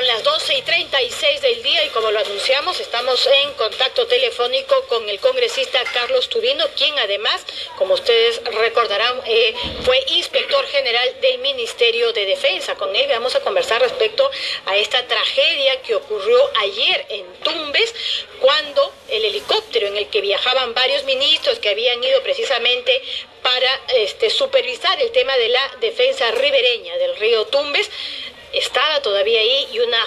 Son las 12:36 del día y como lo anunciamos, estamos en contacto telefónico con el congresista Carlos Tubino, quien además, como ustedes recordarán, fue inspector general del Ministerio de Defensa. Con él vamos a conversar respecto a esta tragedia que ocurrió ayer en Tumbes, cuando el helicóptero en el que viajaban varios ministros que habían ido precisamente para supervisar el tema de la defensa ribereña del río Tumbes, estaba todavía ahí y una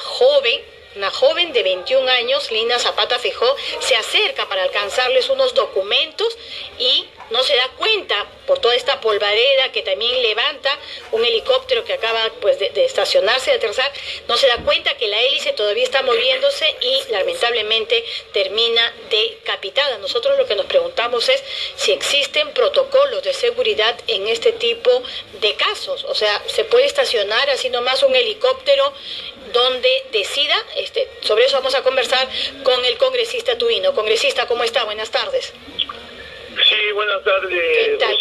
joven de 21 años, Lina Zapata Tejó, se acerca para alcanzarles unos documentos y no se da cuenta por toda esta polvareda que también levanta un helicóptero que acaba pues de estacionarse, de aterrizar, no se da cuenta que la hélice todavía está moviéndose y lamentablemente termina decapitada. Nosotros lo que nos preguntamos es si existen protocolos de seguridad en este tipo de casos, o sea, ¿se puede estacionar así nomás un helicóptero donde decida? Sobre eso vamos a conversar con el congresista Tubino. Congresista, ¿cómo está? Buenas tardes. Sí, buenas tardes, Rosana,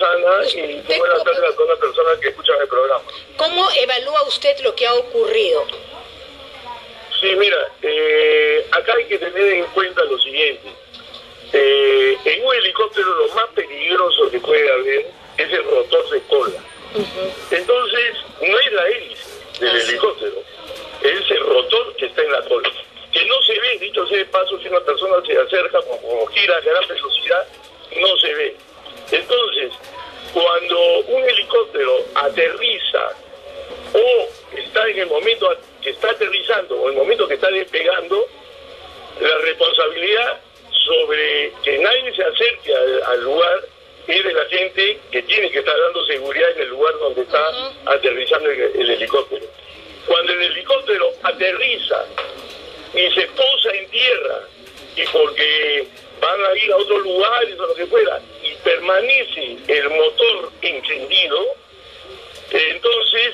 y buenas tardes a todas las personas que escuchan el programa. ¿Cómo evalúa usted lo que ha ocurrido? Sí, mira, acá hay que tener en cuenta lo siguiente. En un helicóptero lo más peligroso que puede haber es el rotor de cola. Entonces, no es la hélice del helicóptero, es el rotor que está en la cola. Que no se ve, dicho sea de paso, si una persona se acerca o gira a gran velocidad, no se ve. Entonces, cuando un helicóptero aterriza o está en el momento que está aterrizando o en el momento que está despegando, la responsabilidad sobre que nadie se acerque al lugar es de la gente que tiene que estar dando seguridad en el lugar donde está aterrizando el helicóptero. Cuando el helicóptero aterriza y se posa en tierra, y porque van a ir a otros lugares o lo que fuera, y permanece el motor encendido, entonces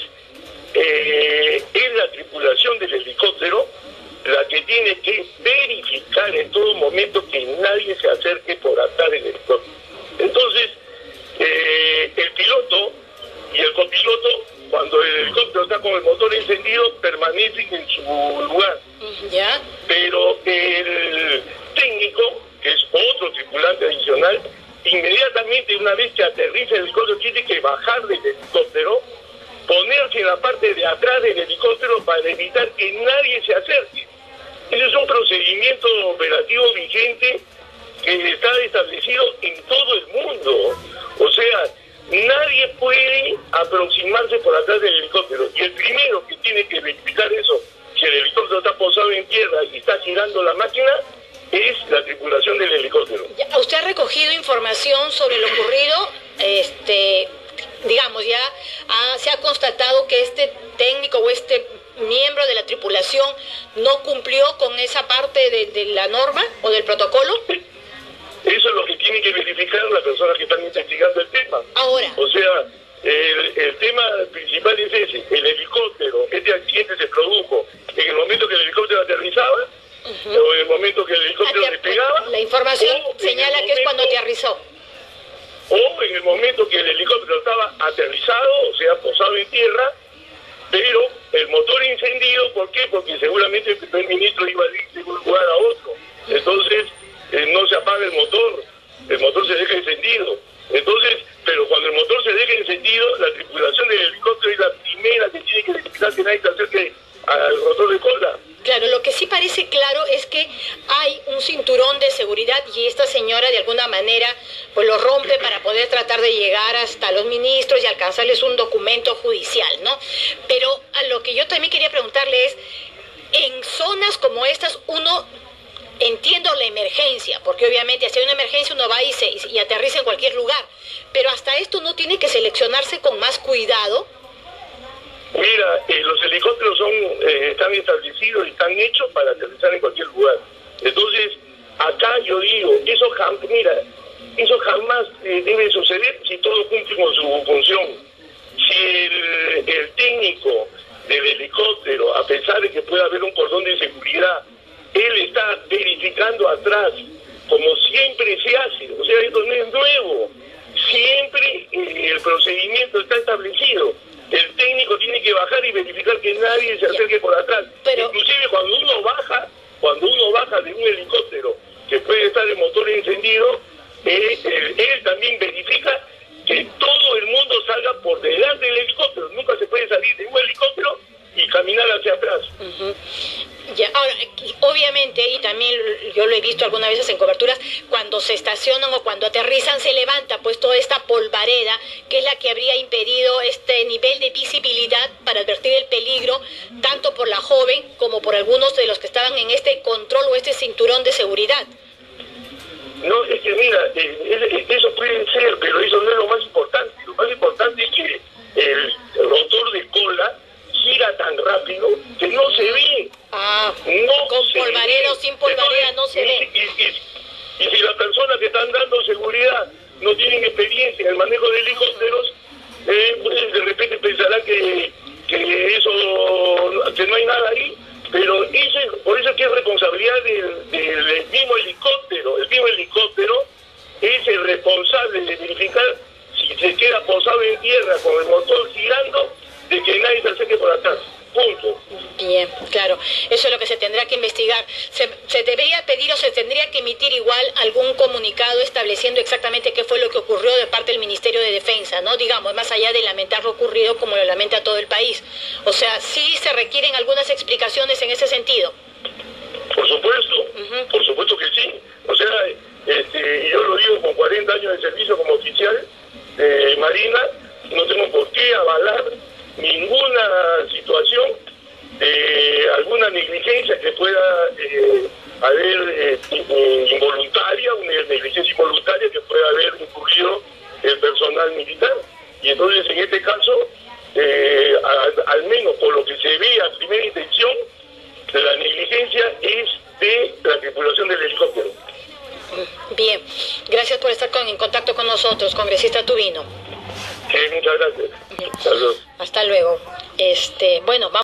es la tripulación del helicóptero la que tiene que verificar en todo momento que nadie se acerque por atar el helicóptero. Entonces, el piloto y el copiloto, cuando el helicóptero está con el motor encendido, permanecen en su lugar. ¿Ya? Pero el técnico, que es otro tripulante adicional, inmediatamente una vez que aterriza el helicóptero, tiene que bajar del helicóptero, ponerse en la parte de atrás del helicóptero para evitar que nadie se acerque. Ese es un procedimiento operativo vigente que está establecido en todo el mundo. O sea, nadie puede aproximarse por atrás del helicóptero. Y el primero que tiene que verificar eso, si el helicóptero está posado en tierra y está girando la máquina, es la tripulación del helicóptero. ¿Usted ha recogido información sobre lo ocurrido? Digamos, ya se ha constatado que este técnico o este miembro de la tripulación no cumplió con esa parte de la norma o del protocolo. Eso es lo que tiene que verificar las personas que están investigando el tema. Ahora. O sea, el tema principal es ese, el helicóptero. Este accidente se produjo en el momento que el helicóptero aterrizaba, o en el momento que el helicóptero despegaba. La información señala que es cuando aterrizó. O en el momento que el helicóptero estaba aterrizado, o sea, posado en tierra, pero el motor encendido. ¿Por qué? Porque seguramente el primer ministro iba de un lugar a otro. Entonces, no se apaga el motor se deja encendido. Entonces, pero cuando el motor se deja encendido, la tripulación del helicóptero es la primera que tiene que verificar que nadie se acerque al rotor de cola. Claro, lo que sí parece claro es que hay un cinturón de seguridad y esta señora de alguna manera pues lo rompe para poder tratar de llegar hasta los ministros y alcanzarles un documento judicial, ¿no? Pero a lo que yo también quería preguntarle es, en zonas como estas uno entiendo la emergencia, porque obviamente si hay una emergencia uno va y aterriza en cualquier lugar, pero hasta esto no tiene que seleccionarse con más cuidado. Mira, los helicópteros están establecidos y están hechos para aterrizar en cualquier lugar. Entonces, acá yo digo, eso jamás debe suceder si todos cumplen con su función. Si el técnico del helicóptero, a pesar de que pueda haber un cordón de seguridad, él está verificando atrás, como siempre se hace. O sea, esto no es nuevo. Siempre el procedimiento está establecido. El técnico tiene que bajar y identificar que nadie se acerque por atrás. Pero... inclusive cuando uno baja de un helicóptero que puede estar el motor encendido, él también verifica que todo el mundo salga por delante del helicóptero. Nunca se puede salir de un helicóptero y caminar hacia atrás. Ya, ahora, obviamente, y también yo lo he visto algunas veces en coberturas, cuando se estacionan o cuando aterrizan se levanta pues toda esta polvareda, que es la que habría impedido este nivel de visibilidad para advertir el peligro, tanto por la joven como por algunos de los que estaban en este control o este cinturón de seguridad. No, es que mira, eso puede ser, pero eso no es lo más importante. Lo más importante es que el rotor de cola gira tan rápido que no se ve. Ah, no, con polvareda o sin polvareda no se ve. Y si las personas que están dando seguridad no tienen experiencia en el manejo de helicópteros, pues de repente pensarán que eso, que no hay nada ahí. Pero por eso es que es responsabilidad del mismo helicóptero. El mismo helicóptero es el responsable de verificar si se queda posado en tierra con el motor girando, de que nadie se acerque por atrás. Punto. Bien, claro. Eso es lo que se tendrá que investigar. ¿Se debería pedir o se tendría que emitir igual algún comunicado estableciendo exactamente qué fue lo que ocurrió de parte del Ministerio de Defensa, ¿no? Digamos, más allá de lamentar lo ocurrido como lo lamenta todo el país. O sea, sí se requieren algunas explicaciones en ese sentido. Por supuesto, por supuesto que sí. O sea, yo lo digo con 40 años de servicio como oficial de Marina, no tengo por qué avalar ninguna situación, alguna negligencia que pueda haber involuntaria, una negligencia involuntaria que pueda haber incurrido el personal militar. Y entonces en este caso, al menos por lo que se ve a primera intención, la negligencia es de la tripulación del helicóptero. Bien, gracias por estar en contacto con nosotros, congresista Tubino. Sí, muchas gracias. Hasta luego. Bueno, vamos.